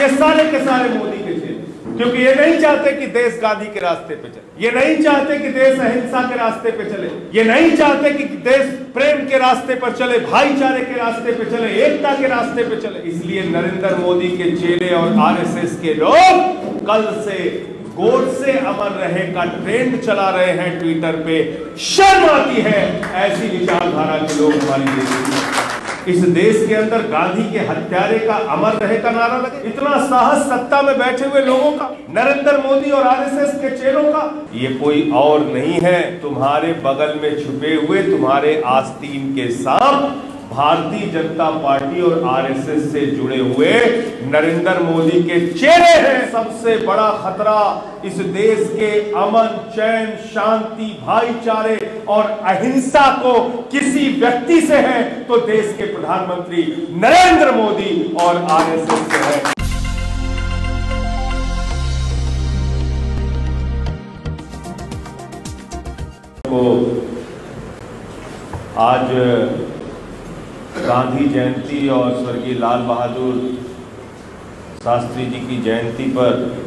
ये सारे के सारे मोदी के थे, क्योंकि ये नहीं चाहते कि देश गांधी के रास्ते पे चले, ये नहीं चाहते कि देश अहिंसा के रास्ते पे चले, ये नहीं चाहते कि देश प्रेम के रास्ते पर चले, भाईचारे के रास्ते पे चले, एकता के रास्ते पे चले। इसलिए नरेंद्र मोदी के चेले और RSS के लोग कल से गोडसे अमर रहे का ट्रेंड चला रहे हैं ट्विटर पे। शर्म आती है ऐसी विचारधारा के लोग हमारे देश में। इस देश के अंदर गांधी के हत्यारे का अमर रहे का नारा लगे, इतना साहस सत्ता में बैठे हुए लोगों का, नरेंद्र मोदी और RSS के चेलों का। ये कोई और नहीं है, तुम्हारे बगल में छुपे हुए तुम्हारे आस्तीन के सांप भारतीय जनता पार्टी और RSS से जुड़े हुए नरेंद्र मोदी के चेहरे हैं। सबसे बड़ा खतरा इस देश के अमन, चैन, शांति, भाईचारे और अहिंसा को किसी व्यक्ति से है तो देश के प्रधानमंत्री नरेंद्र मोदी और RSS से है। तो आज गांधी जयंती और स्वर्गीय लाल बहादुर शास्त्री जी की जयंती पर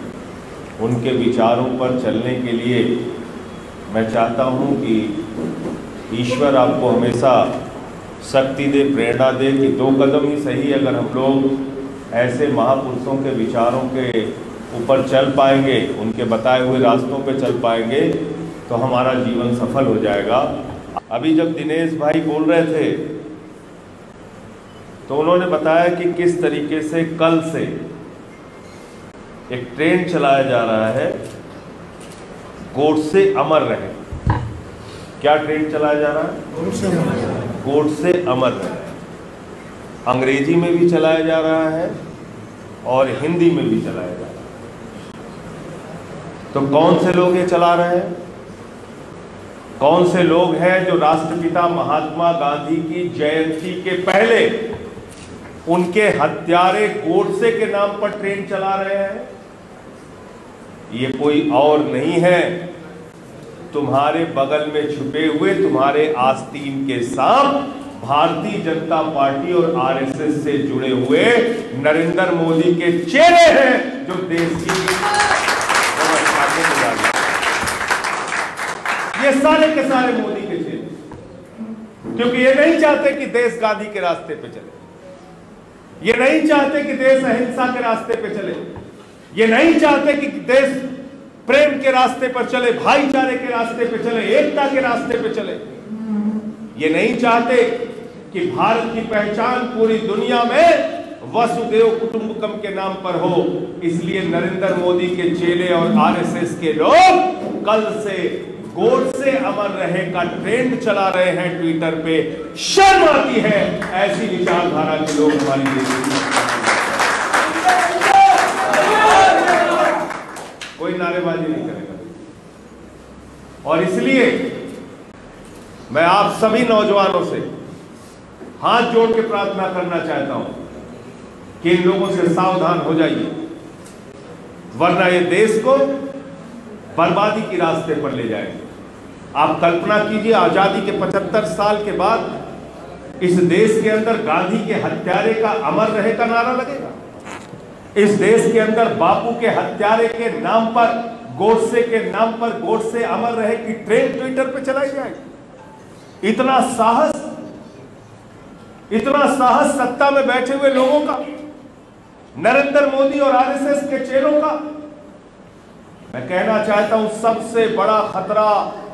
उनके विचारों पर चलने के लिए मैं चाहता हूं कि ईश्वर आपको हमेशा शक्ति दे, प्रेरणा दे कि दो कदम ही सही अगर हम लोग ऐसे महापुरुषों के विचारों के ऊपर चल पाएंगे, उनके बताए हुए रास्तों पे चल पाएंगे तो हमारा जीवन सफल हो जाएगा। अभी जब दिनेश भाई बोल रहे थे तो उन्होंने बताया कि किस तरीके से कल से एक ट्रेंड चलाया जा रहा है, गोडसे अमर रहे। क्या ट्रेंड चलाया जा रहा है? गोडसे अमर रहे। अंग्रेजी में भी चलाया जा रहा है और हिंदी में भी चलाया जा रहा है। तो कौन से लोग ये चला रहे हैं? कौन से लोग हैं जो राष्ट्रपिता महात्मा गांधी की जयंती के पहले उनके हत्यारे गोडसे के नाम पर ट्रेन चला रहे हैं? ये कोई और नहीं है, तुम्हारे बगल में छुपे हुए तुम्हारे आस्तीन के सांप भारतीय जनता पार्टी और RSS से जुड़े हुए नरेंद्र मोदी के चेहरे हैं जो देश की व्यवस्था को बिगाड़ रहे हैं। ये सारे के सारे मोदी के चेहरे, क्योंकि ये नहीं चाहते कि देश गांधी के रास्ते पे चले, ये नहीं चाहते कि देश अहिंसा के रास्ते पे चले, ये नहीं चाहते कि देश प्रेम के रास्ते पर चले, भाईचारे के रास्ते पे चले, एकता के रास्ते पे चले। ये नहीं चाहते कि भारत की पहचान पूरी दुनिया में वसुदेव कुटुंबकम के नाम पर हो। इसलिए नरेंद्र मोदी के चेले और RSS के लोग कल से गोडसे अमर रहे का ट्रेंड चला रहे हैं ट्विटर पे। शर्म आती है ऐसी विचारधारा के लोग हमारे देश में। कोई नारेबाजी नहीं करेगा। और इसलिए मैं आप सभी नौजवानों से हाथ जोड़ के प्रार्थना करना चाहता हूं कि इन लोगों से सावधान हो जाइए, वरना ये देश को बर्बादी के रास्ते पर ले जाएंगे। आप कल्पना कीजिए, आज़ादी के 75 साल के बाद इस देश के अंदर गांधी के हत्यारे का अमर रहे का नारा लगेगा, इस देश के अंदर बापू के हत्यारे के नाम पर गोडसे के नाम पर गोडसे अमर रहे की ट्रेन ट्विटर पे चलाई जाएगी। इतना साहस सत्ता में बैठे हुए लोगों का, नरेंद्र मोदी और RSS के चेलों का। मैं कहना चाहता हूं सबसे बड़ा खतरा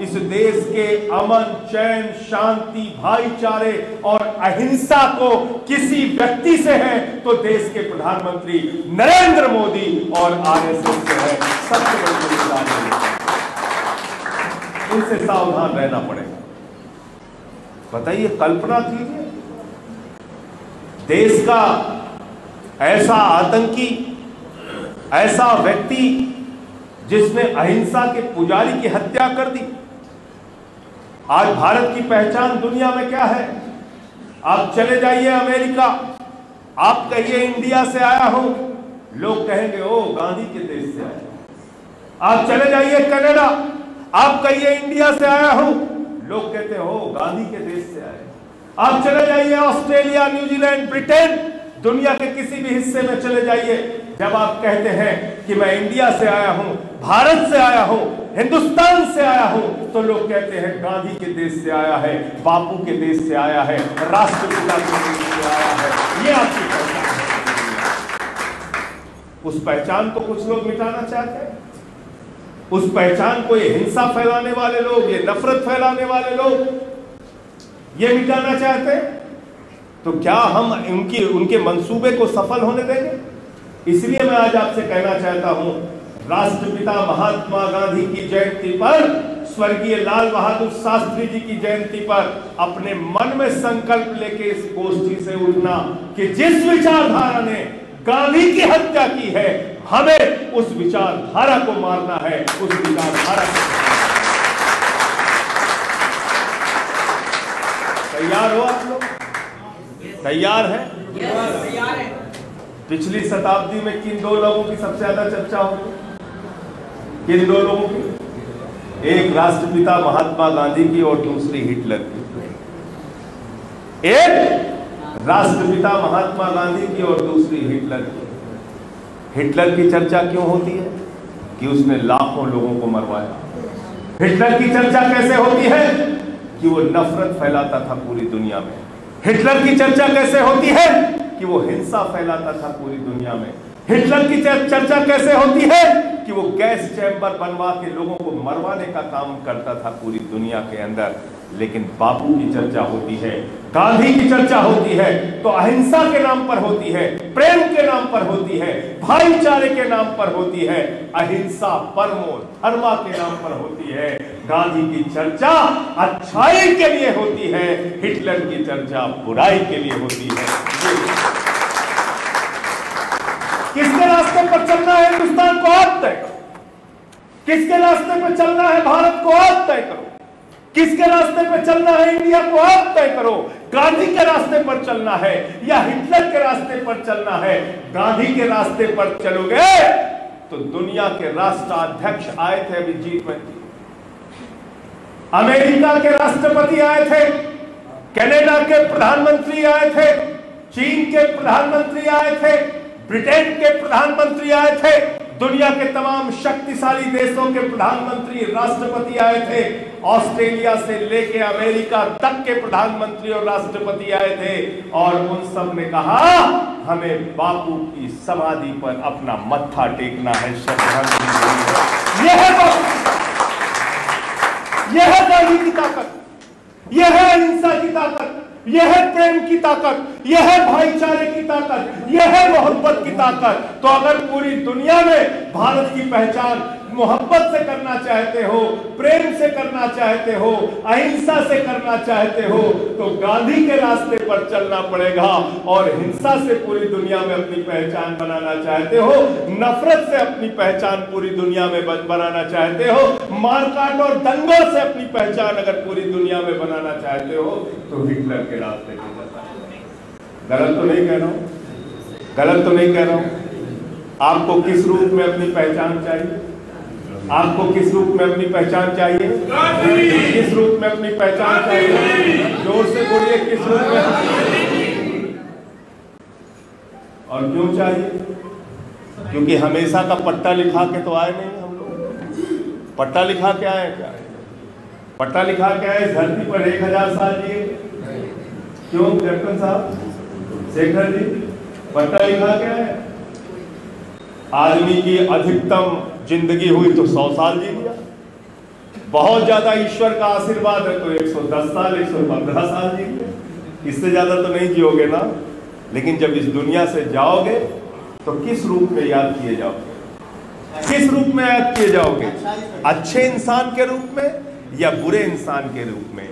इस देश के अमन, चैन, शांति, भाईचारे और अहिंसा को किसी व्यक्ति से है तो देश के प्रधानमंत्री नरेंद्र मोदी और RSS से है। सबसे बड़ी जिम्मेदारी उनसे सावधान रहना पड़ेगा। बताइए, कल्पना कीजिए, देश का ऐसा आतंकी, ऐसा व्यक्ति जिसने अहिंसा के पुजारी की हत्या कर दी। आज भारत की पहचान दुनिया में क्या है? आप चले जाइए अमेरिका, आप कहिए इंडिया से आया हूं, लोग कहेंगे ओ गांधी के देश से आया। आप चले जाइए कनाडा, आप कहिए इंडिया से आया हूं, लोग कहते हो गांधी के देश से आए। आप चले जाइए ऑस्ट्रेलिया, न्यूजीलैंड, ब्रिटेन, दुनिया के किसी भी हिस्से में चले जाइए, जब आप कहते हैं कि मैं इंडिया से आया हूं, भारत से आया हूं, हिंदुस्तान से आया हूं, तो लोग कहते हैं गांधी के देश से आया है, बापू के देश से आया है, राष्ट्रपिता के देश से आया है। ये आपकी पहचान है। उस पहचान को कुछ लोग मिटाना चाहते हैं। उस पहचान को ये हिंसा फैलाने वाले लोग, ये नफरत फैलाने वाले लोग ये मिटाना चाहते हैं। तो क्या हम उनके मंसूबे को सफल होने देंगे? इसलिए मैं आज आपसे कहना चाहता हूं, राष्ट्रपिता महात्मा गांधी की जयंती पर, स्वर्गीय लाल बहादुर शास्त्री जी की जयंती पर अपने मन में संकल्प लेके इस गोष्ठी से उठना कि जिस विचारधारा ने गांधी की हत्या की है, हमें उस विचारधारा को मारना है, उस विचारधारा को तैयार हो आप लोग? तैयार है? पिछली शताब्दी में किन दो लोगों की सबसे ज्यादा चर्चा होगी? किन दो लोगों की? एक राष्ट्रपिता महात्मा गांधी की और दूसरी हिटलर की। एक राष्ट्रपिता महात्मा गांधी की और दूसरी हिटलर की। हिटलर की चर्चा क्यों होती है? कि उसने लाखों लोगों को मरवाया। हिटलर की चर्चा कैसे होती है? कि वो नफरत फैलाता था पूरी दुनिया में। हिटलर की चर्चा कैसे होती है? कि वो हिंसा फैलाता था पूरी दुनिया में। हिटलर की चर्चा कैसे होती है? कि वो गैस चैम्बर बनवा के लोगों को मरवाने का काम करता था पूरी दुनिया के अंदर। लेकिन बापू की चर्चा होती है, गांधी की चर्चा होती है, तो अहिंसा के नाम पर होती है, प्रेम के नाम पर होती है, भाईचारे के नाम पर होती है, अहिंसा परमो धर्मा के नाम पर होती है। गांधी की चर्चा अच्छाई के लिए होती है, हिटलर की चर्चा बुराई के लिए होती है। किसके रास्ते पर चलना है हिंदुस्तान को आप तय करो, किसके रास्ते पर चलना है भारत को आप तय करो, किसके रास्ते पर चलना है इंडिया को आप तय करो। गांधी के रास्ते पर चलना है या हिटलर के रास्ते पर चलना है? गांधी के रास्ते पर चलोगे तो दुनिया के राष्ट्राध्यक्ष आए थे अभी G20, अमेरिका के राष्ट्रपति आए थे, कनाडा के प्रधानमंत्री आए थे, चीन के प्रधानमंत्री आए थे, ब्रिटेन के प्रधानमंत्री आए थे, दुनिया के तमाम शक्तिशाली देशों के प्रधानमंत्री राष्ट्रपति आए थे, ऑस्ट्रेलिया से लेके अमेरिका तक के प्रधानमंत्री और राष्ट्रपति आए थे। और उन सब ने कहा हमें बापू की समाधि पर अपना मत्था टेकना है, श्रद्धांजलि देनी है। यह है गांधी की ताकत, यह है अहिंसा की ताकत, यह है प्रेम की ताकत, यह है भाईचारे की ताकत, यह है मोहब्बत की ताकत। तो अगर पूरी दुनिया में भारत की पहचान मोहब्बत से करना चाहते हो, प्रेम से करना चाहते हो, अहिंसा से करना चाहते हो, तो गांधी के रास्ते पर चलना पड़ेगा। और हिंसा से पूरी दुनिया में अपनी पहचान बनाना चाहते हो, नफरत से अपनी पहचान पूरी दुनिया में बनाना चाहते हो, मारकाट और दंगों से अपनी पहचान अगर पूरी दुनिया में बनाना चाहते हो, तो हिटलर के रास्ते पर चलना। गलत तो नहीं कह रहा हूं, गलत तो नहीं कह रहा हूं। आपको किस रूप में अपनी पहचान चाहिए? आपको किस रूप में अपनी पहचान चाहिए? किस रूप में अपनी पहचान चाहिए? जोर से बोलिए, किस रूप में? और क्यों चाहिए? क्योंकि हमेशा का पट्टा लिखा के तो आए नहीं हम लोग। पट्टा लिखा के आए क्या? पट्टा लिखा के आए इस धरती पर 1000 साल जिए? क्यों कैप्टन साहब, शेखर जी? पट्टा लिखा के आए? आदमी की अधिकतम जिंदगी हुई तो 100 साल जी लिया, बहुत ज्यादा ईश्वर का आशीर्वाद है तो 110 साल, 115 साल जी लिया, इससे ज्यादा तो नहीं जियोगे ना। लेकिन जब इस दुनिया से जाओगे तो किस रूप में याद किए जाओगे? किस रूप में याद किए जाओगे? अच्छे इंसान के रूप में या बुरे इंसान के रूप में?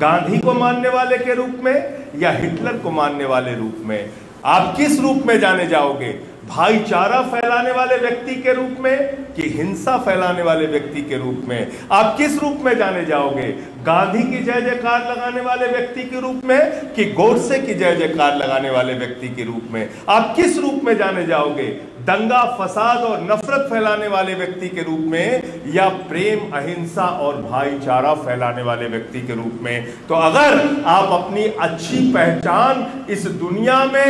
गांधी को मानने वाले के रूप में या हिटलर को मानने वाले रूप में? आप किस रूप में जाने जाओगे? भाईचारा फैलाने वाले व्यक्ति के रूप में कि हिंसा फैलाने वाले व्यक्ति के रूप में? आप किस रूप में जाने जाओगे? गांधी की जय जयकार लगाने वाले व्यक्ति के रूप में कि गोडसे की जय जयकार लगाने वाले व्यक्ति के रूप में? आप किस रूप में जाने जाओगे? दंगा फसाद और नफरत फैलाने वाले व्यक्ति के रूप में या प्रेम अहिंसा और भाईचारा फैलाने वाले व्यक्ति के रूप में। तो अगर आप अपनी अच्छी पहचान इस दुनिया में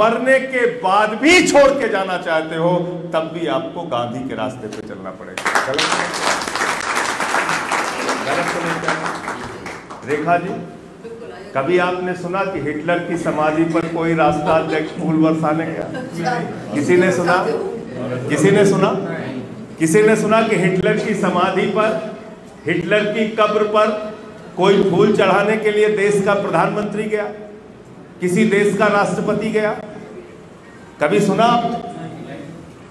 मरने के बाद भी छोड़ के जाना चाहते हो तब भी आपको गांधी के रास्ते पे चलना पड़ेगा। गलत तो नहीं कहा रेखा जी? कभी आपने सुना कि हिटलर की समाधि पर कोई रास्ता अध्यक्ष फूल बरसाने गया? किसी ने सुना? किसी ने सुना? किसी ने सुना कि हिटलर की समाधि पर, हिटलर की कब्र पर कोई फूल चढ़ाने के लिए देश का प्रधानमंत्री गया? किसी देश का राष्ट्रपति गया? कभी सुना आपने?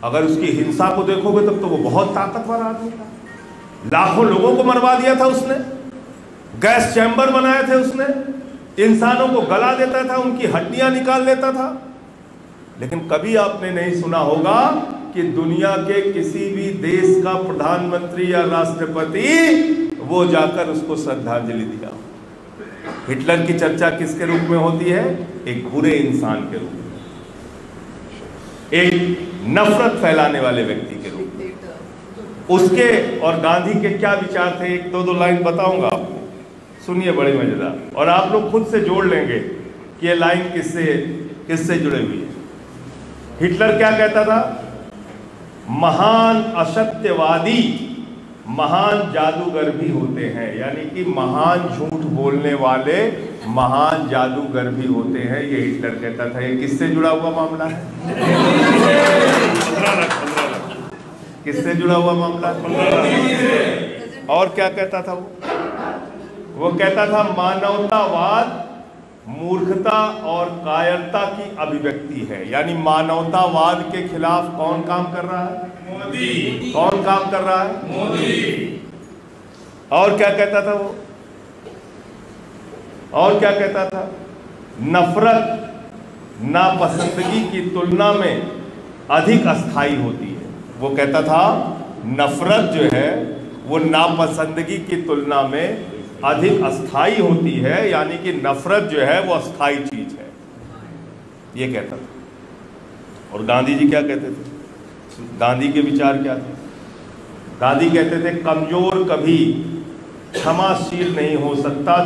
अगर उसकी हिंसा को देखोगे तब तो वो बहुत ताकतवर आदमी था। लाखों लोगों को मरवा दिया था उसने, गैस चैम्बर बनाए थे उसने, इंसानों को गला देता था, उनकी हड्डियां निकाल लेता था। लेकिन कभी आपने नहीं सुना होगा कि दुनिया के किसी भी देश का प्रधानमंत्री या राष्ट्रपति वो जाकर उसको श्रद्धांजलि दिया। हिटलर की चर्चा किसके रूप में होती है? एक बुरे इंसान के रूप में, एक नफरत फैलाने वाले व्यक्ति के रूप में। उसके और गांधी के क्या विचार थे, एक दो लाइन बताऊंगा आपको, सुनिए, बड़े मजेदार। और आप लोग खुद से जोड़ लेंगे कि ये लाइन किससे जुड़े हुई है। हिटलर क्या कहता था? महान असत्यवादी महान जादूगर भी होते हैं, यानी कि महान झूठ बोलने वाले महान जादूगर भी होते हैं, ये हिटलर कहता था। ये किससे जुड़ा हुआ मामला है? किससे जुड़ा हुआ मामला है? और क्या कहता था वो? वो कहता था मानवतावाद मूर्खता और कायरता की अभिव्यक्ति है। यानी मानवतावाद के खिलाफ कौन काम कर रहा है? मोदी। कौन काम कर रहा है? मोदी। और क्या कहता था वो? और क्या कहता था? नफरत नापसंदगी की तुलना में अधिक अस्थाई होती है। वो कहता था नफरत जो है वो नापसंदगी की तुलना में अधिक अस्थाई होती है, यानी कि नफरत जो है वो अस्थाई चीज है, ये कहता था। और गांधी जी क्या कहते थे? गांधी के विचार क्या थे? गांधी कहते थे कमजोर कभी क्षमाशील नहीं हो सकता,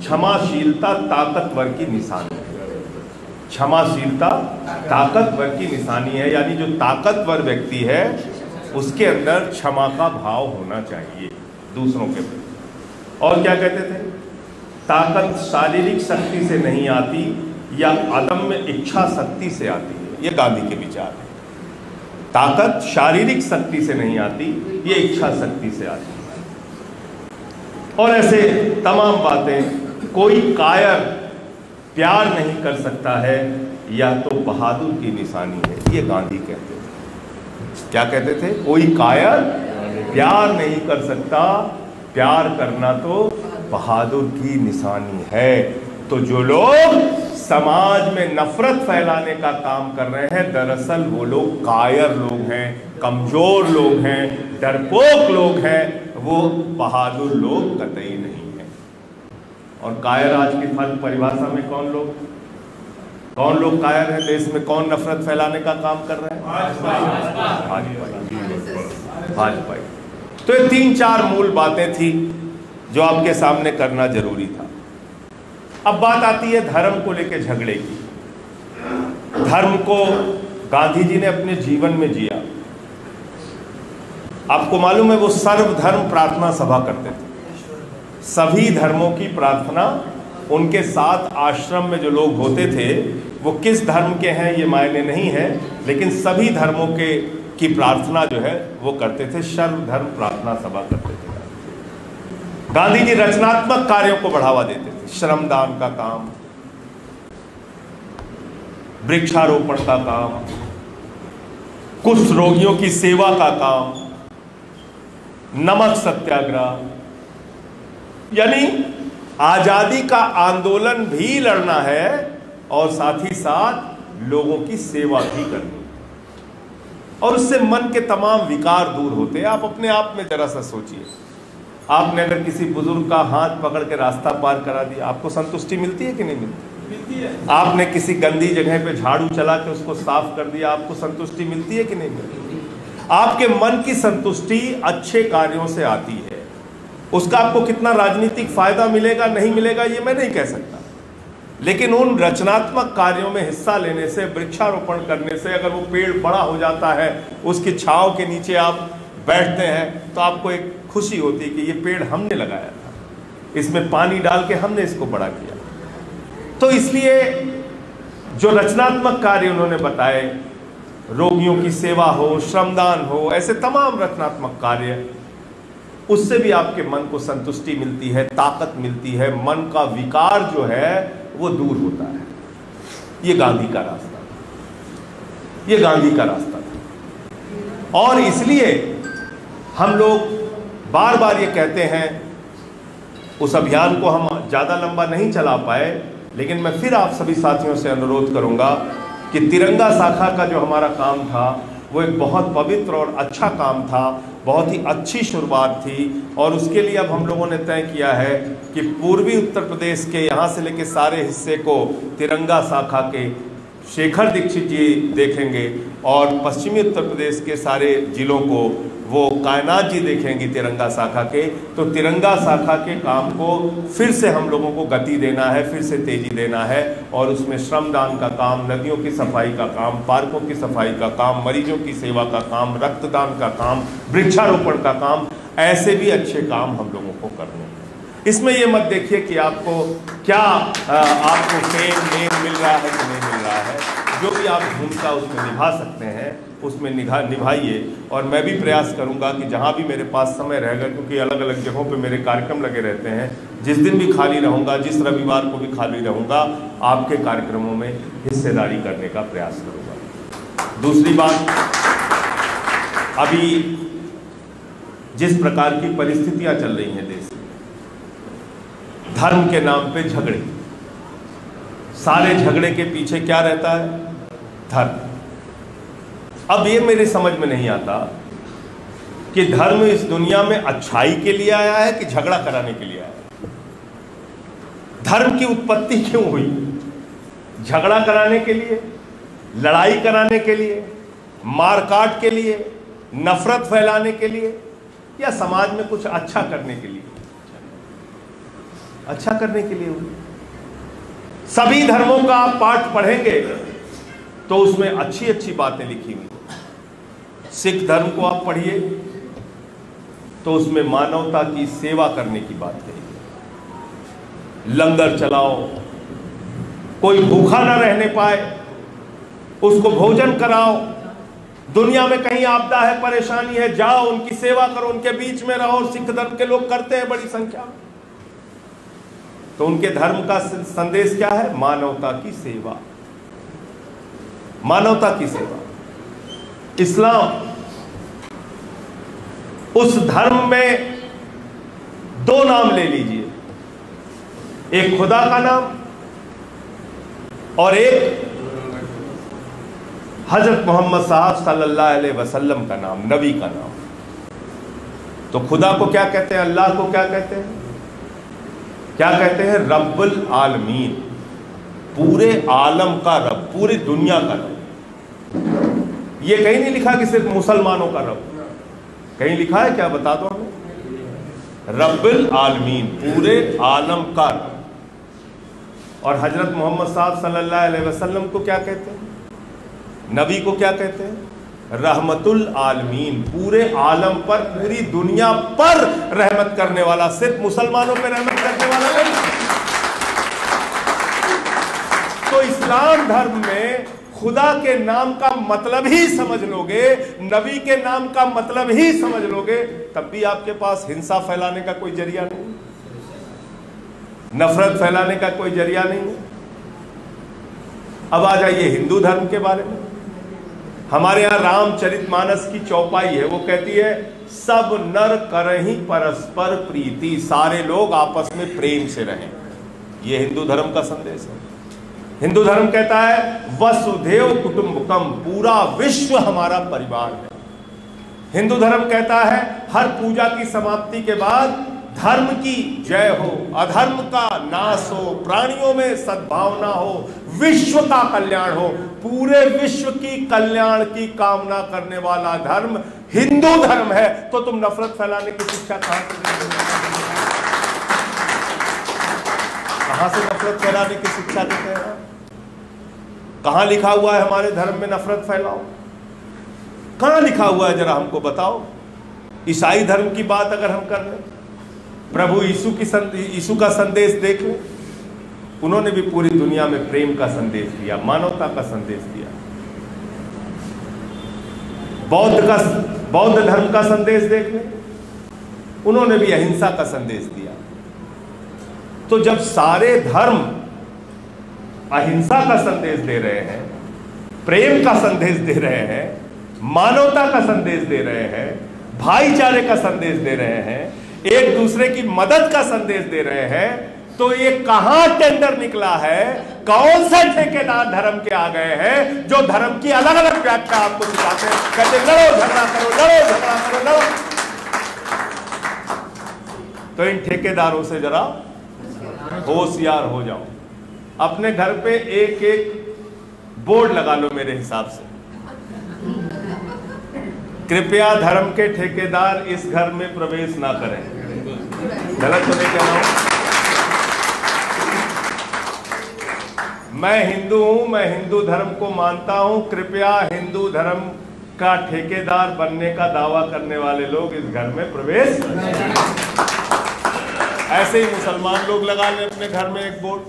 क्षमाशीलता ताकतवर की निशानी है। क्षमाशीलता ताकतवर की निशानी है, यानी जो ताकतवर व्यक्ति है उसके अंदर क्षमा का भाव होना चाहिए दूसरों के प्रति। और क्या कहते थे? ताकत शारीरिक शक्ति से नहीं आती या अदम्य इच्छा शक्ति से आती है, ये गांधी के विचार है। ताकत शारीरिक शक्ति से नहीं आती, ये इच्छा शक्ति से आती है। और ऐसे तमाम बातें। कोई कायर प्यार नहीं कर सकता है, यह तो बहादुर की निशानी है, ये गांधी कहते थे। क्या कहते थे? कोई कायर प्यार नहीं कर सकता, प्यार करना तो बहादुर की निशानी है। तो जो लोग समाज में नफरत फैलाने का काम कर रहे हैं, दरअसल वो लोग कायर लोग हैं, कमजोर लोग हैं, डरपोक लोग हैं, वो बहादुर लोग कतई नहीं है। और कायर आज की फल परिभाषा में कौन लोग कायर हैं? देश में कौन नफरत फैलाने का काम कर रहे हैं? भाजपा। तो ये 3-4 मूल बातें थी जो आपके सामने करना जरूरी था। अब बात आती है धर्म को लेकर झगड़े की। धर्म को गांधी जी ने अपने जीवन में जिया। आपको मालूम है वो सर्वधर्म प्रार्थना सभा करते थे, सभी धर्मों की प्रार्थना। उनके साथ आश्रम में जो लोग होते थे वो किस धर्म के हैं ये मायने नहीं है, लेकिन सभी धर्मों के की प्रार्थना जो है वो करते थे, सर्वधर्म प्रार्थना सभा करते थे। गांधी जी रचनात्मक कार्यों को बढ़ावा देते थे, श्रमदान का काम, वृक्षारोपण का काम, कुष्ठ रोगियों की सेवा का काम, नमक सत्याग्रह। यानी आजादी का आंदोलन भी लड़ना है और साथ ही साथ लोगों की सेवा भी करनी, और उससे मन के तमाम विकार दूर होते हैं। आप अपने आप में जरा सा सोचिए, आपने अगर किसी बुजुर्ग का हाथ पकड़ के रास्ता पार करा दिया, आपको संतुष्टि मिलती है कि नहीं मिलती? आपने किसी गंदी जगह पे झाड़ू चला के उसको साफ कर दिया, आपको संतुष्टि मिलती है कि नहीं मिलती? आपके मन की संतुष्टि अच्छे कार्यों से आती है। उसका आपको कितना राजनीतिक फायदा मिलेगा नहीं मिलेगा ये मैं नहीं कह सकता, लेकिन उन रचनात्मक कार्यों में हिस्सा लेने से, वृक्षारोपण करने से, अगर वो पेड़ बड़ा हो जाता है, उसकी छांव के नीचे आप बैठते हैं तो आपको एक खुशी होती है कि ये पेड़ हमने लगाया था, इसमें पानी डाल के हमने इसको बड़ा किया। तो इसलिए जो रचनात्मक कार्य उन्होंने बताए, रोगियों की सेवा हो, श्रमदान हो, ऐसे तमाम रचनात्मक कार्य, उससे भी आपके मन को संतुष्टि मिलती है, ताकत मिलती है, मन का विकार जो है वो दूर होता है। ये गांधी का रास्ता था, ये गांधी का रास्ता था। और इसलिए हम लोग बार बार ये कहते हैं, उस अभियान को हम ज़्यादा लंबा नहीं चला पाए, लेकिन मैं फिर आप सभी साथियों से अनुरोध करूंगा कि तिरंगा शाखा का जो हमारा काम था वो एक बहुत पवित्र और अच्छा काम था, बहुत ही अच्छी शुरुआत थी। और उसके लिए अब हम लोगों ने तय किया है कि पूर्वी उत्तर प्रदेश के यहाँ से लेकर सारे हिस्से को तिरंगा शाखा के शेखर दीक्षित जी देखेंगे और पश्चिमी उत्तर प्रदेश के सारे जिलों को वो कायनात जी देखेंगी तिरंगा शाखा के। तो तिरंगा शाखा के काम को फिर से हम लोगों को गति देना है, फिर से तेजी देना है, और उसमें श्रमदान का काम, नदियों की सफाई का काम, पार्कों की सफाई का काम, मरीजों की सेवा का काम, रक्तदान का काम, वृक्षारोपण का काम, ऐसे भी अच्छे काम हम लोगों को करने हैं। इसमें ये मत देखिए कि आपको क्या आपको फेम नेम मिल रहा है कि नहीं मिल रहा है, जो भी आप भूमिका उसमें निभा सकते हैं उसमें निभाइए। और मैं भी प्रयास करूंगा कि जहाँ भी मेरे पास समय रहेगा, क्योंकि अलग अलग जगहों पे मेरे कार्यक्रम लगे रहते हैं, जिस दिन भी खाली रहूँगा, जिस रविवार को भी खाली रहूँगा, आपके कार्यक्रमों में हिस्सेदारी करने का प्रयास करूँगा। दूसरी बात, अभी जिस प्रकार की परिस्थितियाँ चल रही हैं देश में, धर्म के नाम पे झगड़े, सारे झगड़े के पीछे क्या रहता है? धर्म। अब ये मेरे समझ में नहीं आता कि धर्म इस दुनिया में अच्छाई के लिए आया है कि झगड़ा कराने के लिए आया है। धर्म की उत्पत्ति क्यों हुई? झगड़ा कराने के लिए, लड़ाई कराने के लिए, मारकाट के लिए, नफरत फैलाने के लिए, या समाज में कुछ अच्छा करने के लिए? अच्छा करने के लिए हुई। सभी धर्मों का आप पाठ पढ़ेंगे तो उसमें अच्छी अच्छी बातें लिखी हुई। सिख धर्म को आप पढ़िए तो उसमें मानवता की सेवा करने की बात कही, लंगर चलाओ, कोई भूखा ना रहने पाए उसको भोजन कराओ, दुनिया में कहीं आपदा है, परेशानी है, जाओ उनकी सेवा करो, उनके बीच में रहो। सिख धर्म के लोग करते हैं बड़ी संख्या में। तो उनके धर्म का संदेश क्या है? मानवता की सेवा, मानवता की सेवा। इस्लाम, उस धर्म में दो नाम ले लीजिए, एक खुदा का नाम और एक हजरत मोहम्मद साहब सल्लल्लाहु अलैहि वसल्लम का नाम, नबी का नाम। तो खुदा को क्या कहते हैं, अल्लाह को क्या कहते हैं? क्या कहते हैं? रब्बुल आलमीन, पूरे आलम का रब, पूरी दुनिया का रब। ये कहीं नहीं लिखा कि सिर्फ मुसलमानों का रब, कहीं लिखा है क्या? बता दो हमें। रब्बुल आलमीन, पूरे आलम का रब। और हजरत मोहम्मद साहब सल्लल्लाहु अलैहि वसल्लम को क्या कहते हैं? नबी को क्या कहते हैं? रहमतुल आलमीन, पूरे आलम पर, पूरी दुनिया पर रहमत करने वाला, सिर्फ मुसलमानों पर रहमत करने वाला नहीं। तो इस्लाम धर्म में खुदा के नाम का मतलब ही समझ लोगे, नबी के नाम का मतलब ही समझ लोगे, तब भी आपके पास हिंसा फैलाने का कोई जरिया नहीं, नफरत फैलाने का कोई जरिया नहीं। अब आ जाइए हिंदू धर्म के बारे में। हमारे यहाँ रामचरितमानस की चौपाई है, वो कहती है, सब नर करहिं परस्पर प्रीति, सारे लोग आपस में प्रेम से रहें। ये हिंदू धर्म का संदेश है। हिंदू धर्म कहता है वसुधैव कुटुंबकम, पूरा विश्व हमारा परिवार है। हिंदू धर्म कहता है हर पूजा की समाप्ति के बाद धर्म की जय हो, अधर्म का नाश हो, प्राणियों में सद्भावना हो, विश्व का कल्याण हो। पूरे विश्व की कल्याण की कामना करने वाला धर्म हिंदू धर्म है, तो तुम नफरत फैलाने की शिक्षा कहां से नफरत फैलाने की शिक्षा देते हैं? कहां लिखा हुआ है हमारे धर्म में नफरत फैलाओ? कहां लिखा हुआ है जरा हमको बताओ। ईसाई धर्म की बात अगर हम कर लें, प्रभु यीशु की यीशु का संदेश देख लें, उन्होंने भी पूरी दुनिया में प्रेम का संदेश दिया, मानवता का संदेश दिया। बौद्ध धर्म का संदेश देख लें, उन्होंने भी अहिंसा का संदेश दिया। तो जब सारे धर्म अहिंसा का संदेश दे रहे हैं, प्रेम का संदेश दे रहे हैं, मानवता का संदेश दे रहे हैं, भाईचारे का संदेश दे रहे हैं, एक दूसरे की मदद का संदेश दे रहे हैं, तो ये कहां टेंडर निकला है? कौन सा ठेकेदार धर्म के आ गए हैं जो धर्म की अलग अलग व्याख्या आपको सिखाते हैं? कहते लड़ो झगड़ा करो, लड़ो झगड़ा करो, लड़ो। तो इन ठेकेदारों से जरा होशियार हो जाओ। अपने घर पे एक एक बोर्ड लगा लो मेरे हिसाब से, कृपया धर्म के ठेकेदार इस घर में प्रवेश ना करें। गलत तो नहीं कह रहा हूं, मैं हिंदू हूं, मैं हिंदू धर्म को मानता हूं। कृपया हिंदू धर्म का ठेकेदार बनने का दावा करने वाले लोग इस घर में प्रवेश ना करें। ऐसे ही मुसलमान लोग लगा लें अपने घर में एक बोर्ड,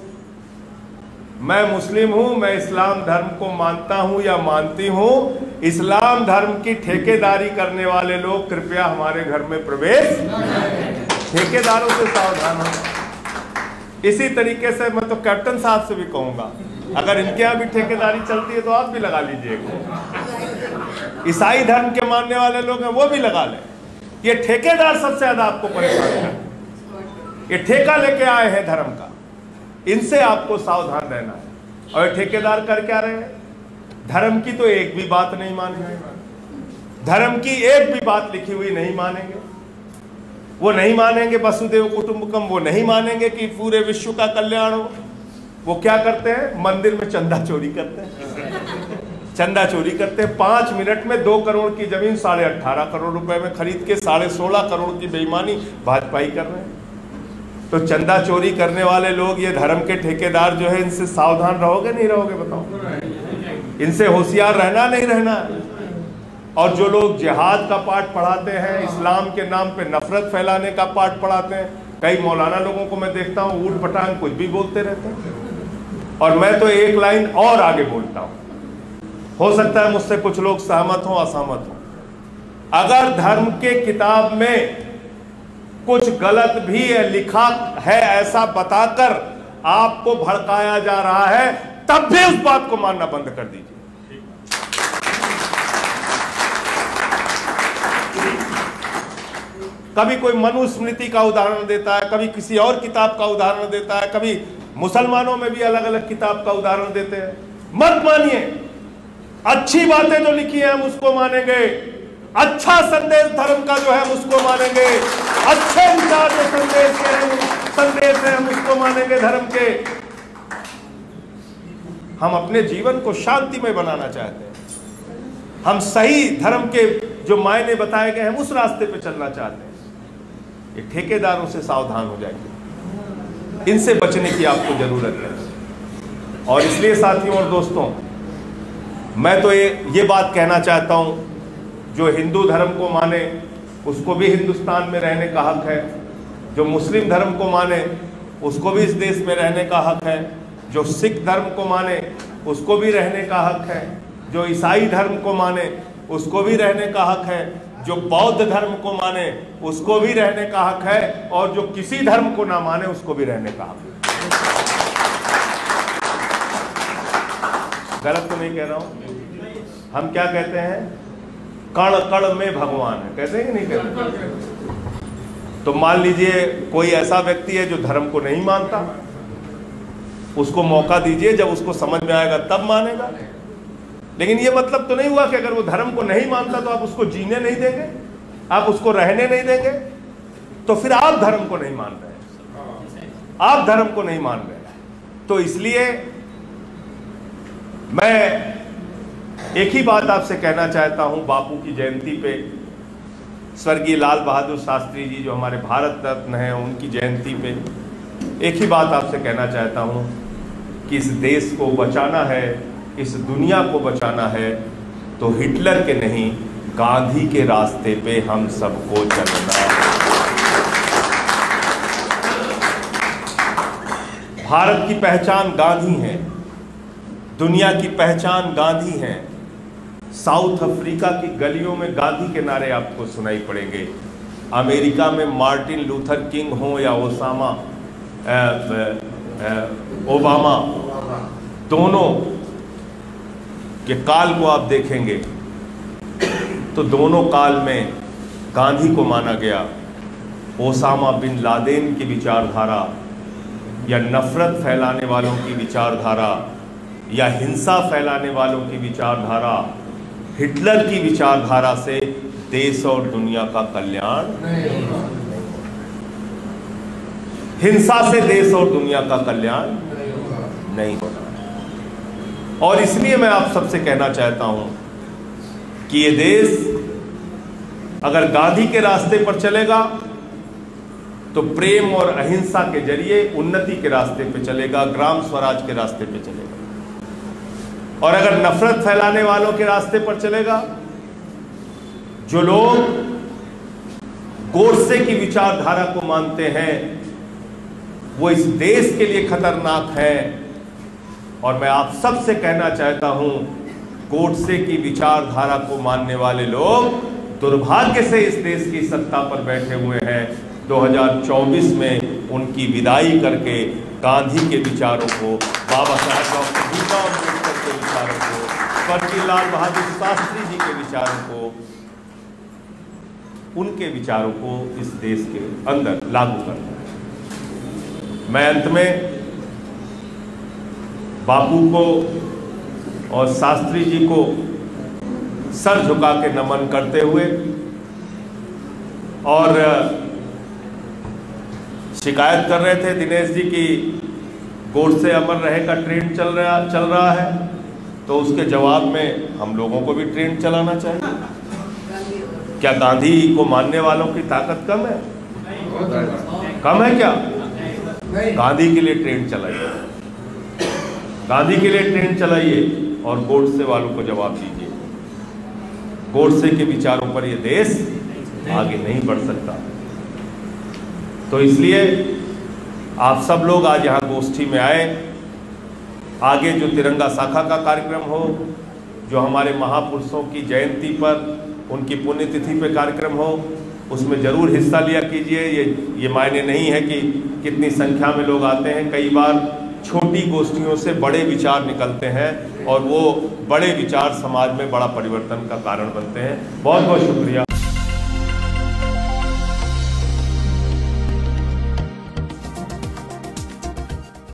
मैं मुस्लिम हूं, मैं इस्लाम धर्म को मानता हूं या मानती हूं, इस्लाम धर्म की ठेकेदारी करने वाले लोग कृपया हमारे घर में प्रवेश। ठेकेदारों से सावधान हो। इसी तरीके से मैं तो कैप्टन साहब से भी कहूंगा, अगर इनके यहाँ भी ठेकेदारी चलती है तो आप भी लगा लीजिएगा। ईसाई धर्म के मानने वाले लोग हैं, वो भी लगा लें। ये ठेकेदार सबसे ज्यादा आपको परेशान है, ये ठेका लेके आए हैं धर्म का, इनसे आपको सावधान रहना है। और ठेकेदार कर क्या रहे हैं? धर्म की तो एक भी बात नहीं मानेंगे, धर्म की एक भी बात लिखी हुई नहीं मानेंगे। वो नहीं मानेंगे वसुदेव कुटुंबकम, वो नहीं मानेंगे कि पूरे विश्व का कल्याण हो। वो क्या करते हैं? मंदिर में चंदा चोरी करते हैं, चंदा चोरी करते हैं। 5 मिनट में 2 करोड़ की जमीन 18.5 करोड़ रुपए में खरीद के 16.5 करोड़ की बेईमानी भाजपा ही कर रहे हैं। तो चंदा चोरी करने वाले लोग, ये धर्म के ठेकेदार जो है, इनसे सावधान रहोगे नहीं रहोगे बताओ? इनसे होशियार रहना नहीं रहना। और जो लोग जिहाद का पाठ पढ़ाते हैं, इस्लाम के नाम पे नफरत फैलाने का पाठ पढ़ाते हैं, कई मौलाना लोगों को मैं देखता हूँ ऊट पटांग कुछ भी बोलते रहते हैं। और मैं तो एक लाइन और आगे बोलता हूँ, हो सकता है मुझसे कुछ लोग सहमत हों असहमत हों। अगर धर्म के किताब में कुछ गलत भी लिखा है ऐसा बताकर आपको भड़काया जा रहा है, तब भी उस बात को मानना बंद कर दीजिए। कभी कोई मनुस्मृति का उदाहरण देता है, कभी किसी और किताब का उदाहरण देता है, कभी मुसलमानों में भी अलग अलग किताब का उदाहरण देते हैं। मत मानिए, अच्छी बातें जो लिखी है हम उसको मानेंगे, अच्छा संदेश धर्म का जो है हम उसको मानेंगे, अच्छे विचार जो संदेश है हम उसको मानेंगे धर्म के। हम अपने जीवन को शांतिमय बनाना चाहते हैं, हम सही धर्म के जो मायने बताए गए हैं उस रास्ते पे चलना चाहते हैं। ये ठेकेदारों से सावधान हो जाएंगे, इनसे बचने की आपको जरूरत है। और इसलिए साथियों और दोस्तों, मैं तो ये बात कहना चाहता हूं, जो हिंदू धर्म को माने उसको भी हिंदुस्तान में रहने का हक है, जो मुस्लिम धर्म को माने उसको भी इस देश में रहने का हक है, जो सिख धर्म को माने उसको भी रहने का हक है, जो ईसाई धर्म को माने उसको भी रहने का हक है, जो बौद्ध धर्म को माने उसको भी रहने का हक है, और जो किसी धर्म को ना माने उसको भी रहने का हक है। गलत तो नहीं कह रहा हूँ? हम क्या कहते हैं? कण कण में भगवान है, कहते हैं कि नहीं कहते? तो मान लीजिए कोई ऐसा व्यक्ति है जो धर्म को नहीं मानता, उसको मौका दीजिए, जब उसको समझ में आएगा तब मानेगा। लेकिन ये मतलब तो नहीं हुआ कि अगर वो धर्म को नहीं मानता तो आप उसको जीने नहीं देंगे, आप उसको रहने नहीं देंगे। तो फिर आप धर्म को नहीं मान रहे, आप धर्म को नहीं मान रहे। तो इसलिए मैं एक ही बात आपसे कहना चाहता हूं, बापू की जयंती पे स्वर्गीय लाल बहादुर शास्त्री जी जो हमारे भारत रत्न हैं उनकी जयंती पे एक ही बात आपसे कहना चाहता हूं कि इस देश को बचाना है, इस दुनिया को बचाना है तो हिटलर के नहीं गांधी के रास्ते पे हम सबको चलना है। भारत की पहचान गांधी है, दुनिया की पहचान गांधी है। साउथ अफ्रीका की गलियों में गांधी के नारे आपको सुनाई पड़ेंगे, अमेरिका में मार्टिन लूथर किंग हो या ओबामा, दोनों के काल को आप देखेंगे तो दोनों काल में गांधी को माना गया। ओसामा बिन लादेन की विचारधारा या नफरत फैलाने वालों की विचारधारा या हिंसा फैलाने वालों की विचारधारा, हिटलर की विचारधारा से देश और दुनिया का कल्याण नहीं होगा। हिंसा से देश और दुनिया का कल्याण नहीं होगा। और इसलिए मैं आप सबसे कहना चाहता हूं कि ये देश अगर गांधी के रास्ते पर चलेगा तो प्रेम और अहिंसा के जरिए उन्नति के रास्ते पे चलेगा, ग्राम स्वराज के रास्ते पे चलेगा। और अगर नफरत फैलाने वालों के रास्ते पर चलेगा, जो लोग गोडसे की विचारधारा को मानते हैं वो इस देश के लिए खतरनाक है। और मैं आप सबसे कहना चाहता हूं, गोडसे की विचारधारा को मानने वाले लोग दुर्भाग्य से इस देश की सत्ता पर बैठे हुए हैं। 2024 में उनकी विदाई करके गांधी के विचारों को, बाबा साहब डॉक्टर भीमराव अम्बेडकर के विचारों को, स्वर्गीय लाल बहादुर शास्त्री जी के विचारों को, उनके विचारों को इस देश के अंदर लागू करना है। मैं अंत में बापू को और शास्त्री जी को सर झुका के नमन करते हुए, और शिकायत कर रहे थे दिनेश जी की गोडसे अमर रहे का ट्रेंड चल रहा है, तो उसके जवाब में हम लोगों को भी ट्रेंड चलाना चाहिए। क्या गांधी को मानने वालों की ताकत कम है? कम है क्या? गांधी के लिए ट्रेंड चलाइए, गांधी के लिए ट्रेंड चलाइए और गोडसे वालों को जवाब दीजिए। गोडसे के विचारों पर यह देश आगे नहीं बढ़ सकता। तो इसलिए आप सब लोग आज यहाँ गोष्ठी में आए, आगे जो तिरंगा शाखा का कार्यक्रम हो, जो हमारे महापुरुषों की जयंती पर उनकी पुण्यतिथि पे कार्यक्रम हो, उसमें ज़रूर हिस्सा लिया कीजिए। ये मायने नहीं है कि कितनी संख्या में लोग आते हैं, कई बार छोटी गोष्ठियों से बड़े विचार निकलते हैं और वो बड़े विचार समाज में बड़ा परिवर्तन का कारण बनते हैं। बहुत बहुत शुक्रिया।